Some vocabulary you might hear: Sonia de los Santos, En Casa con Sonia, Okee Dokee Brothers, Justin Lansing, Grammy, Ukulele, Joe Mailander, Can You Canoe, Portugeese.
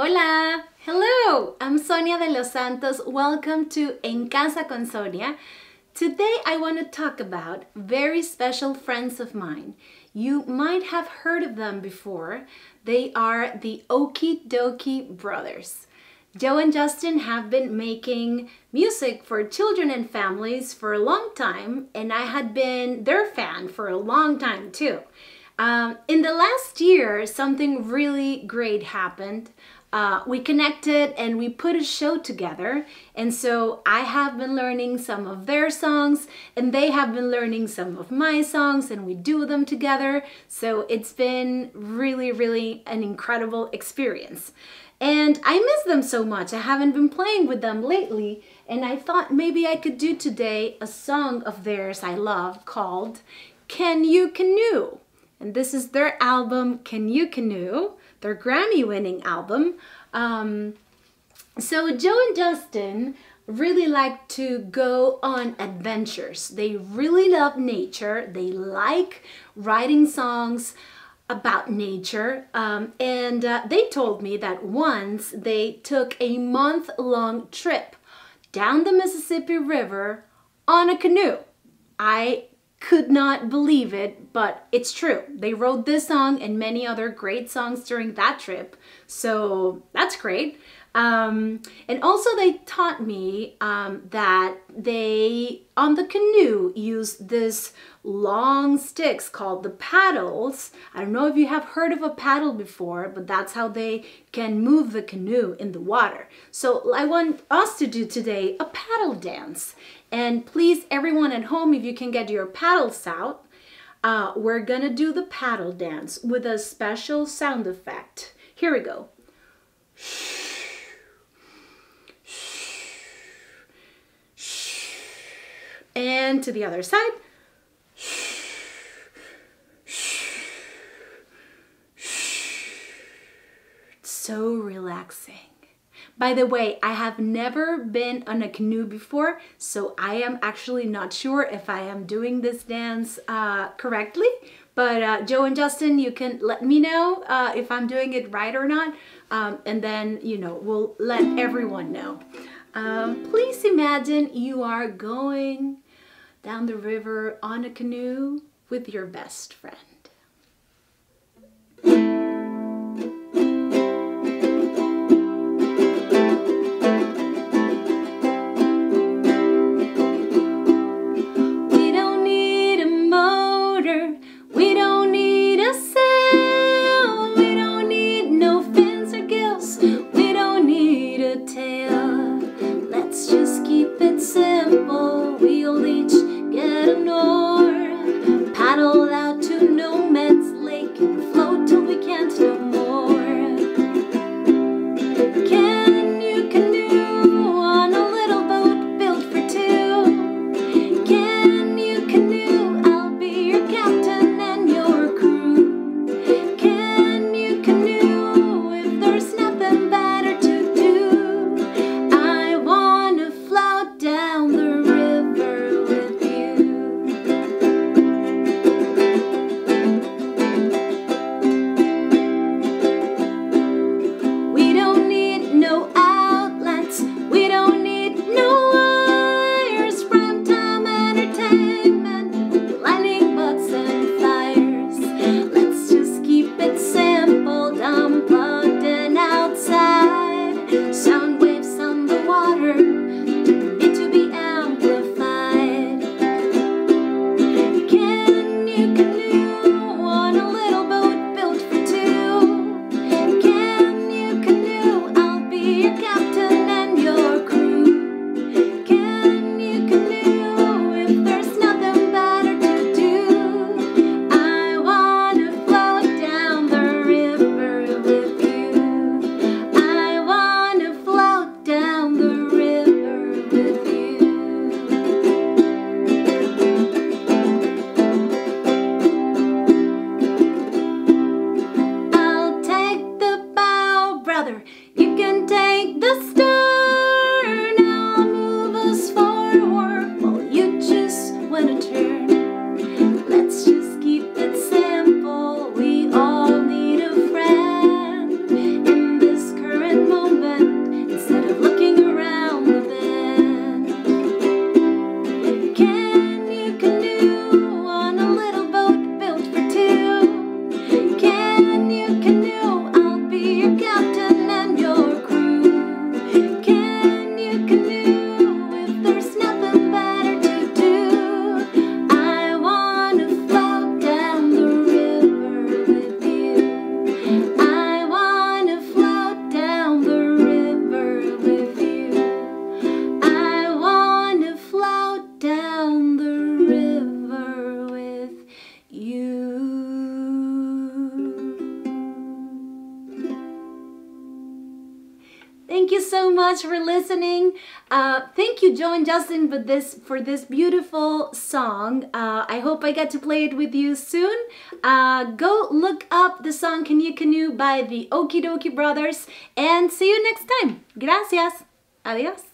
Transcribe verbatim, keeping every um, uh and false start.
Hola! Hello! I'm Sonia de los Santos. Welcome to En Casa con Sonia. Today I want to talk about very special friends of mine. You might have heard of them before. They are the Okee Dokee Brothers. Joe and Justin have been making music for children and families for a long time, and I had been their fan for a long time too. Um, in the last year, something really great happened. Uh, we connected and we put a show together, and so I have been learning some of their songs and they have been learning some of my songs, and we do them together. So it's been really, really an incredible experience. And I miss them so much. I haven't been playing with them lately, and I thought maybe I could do today a song of theirs I love called Can You Canoe? And this is their album, Can You Canoe? Their Grammy-winning album. Um, so Joe and Justin really like to go on adventures. They really love nature. They like writing songs about nature. Um, and uh, they told me that once they took a month-long trip down the Mississippi River on a canoe. I could not believe it, but it's true. They wrote this song and many other great songs during that trip, so that's great. Um, and also they taught me um, that they, on the canoe, use these long sticks called the paddles. I don't know if you have heard of a paddle before, but that's how they can move the canoe in the water. So I want us to do today a paddle dance. And please, everyone at home, if you can get your paddles out, uh, we're gonna do the paddle dance with a special sound effect. Here we go. And to the other side. It's so relaxing. By the way, I have never been on a canoe before, so I am actually not sure if I am doing this dance uh, correctly. But uh, Joe and Justin, you can let me know uh, if I'm doing it right or not. Um, and then, you know, we'll let everyone know. Um, please imagine you are going down the river on a canoe with your best friend. Simple, we'll each get an oar, paddle out to nowhere. Thank you so much for listening. Uh, thank you, Joe and Justin, for this for this beautiful song. Uh, I hope I get to play it with you soon. Uh, go look up the song Can You Canoe by the Okee Dokee Brothers, and see you next time. Gracias. Adiós.